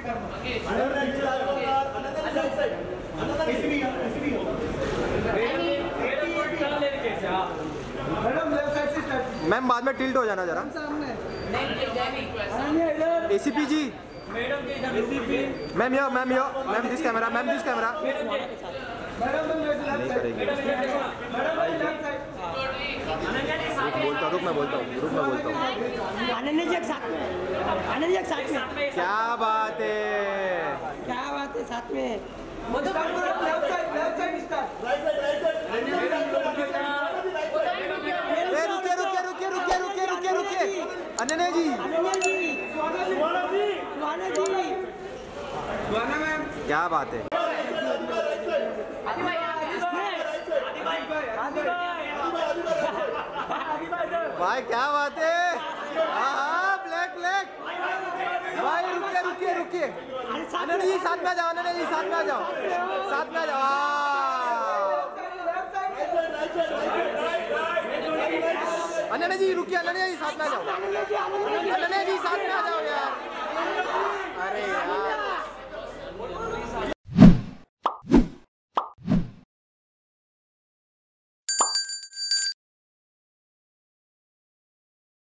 Ma'am बाद में tilt हो जाना जरा। एसीपी जी मैम यहाँ, मैम यहाँ, ma'am this camera, ma'am this camera नहीं करेगी बोलता। रुक मैं बोलता हूँ, रुक मैं बोलता हूँ। आनंद जी साथ में, क्या बात है, क्या बात है साथ में। रुके अनन्या जी, मैम क्या बात है। भाई क्या बात है, ब्लैक ब्लैक भाई। रुके रुके रुके अनन्या जी साथ में आ जाओ, अनन्या जी साथ में आ जाओ, साथ में आ जाओ। अनन्या जी रुकिए, अनन्या जी साथ में आ जाओ, अनन्या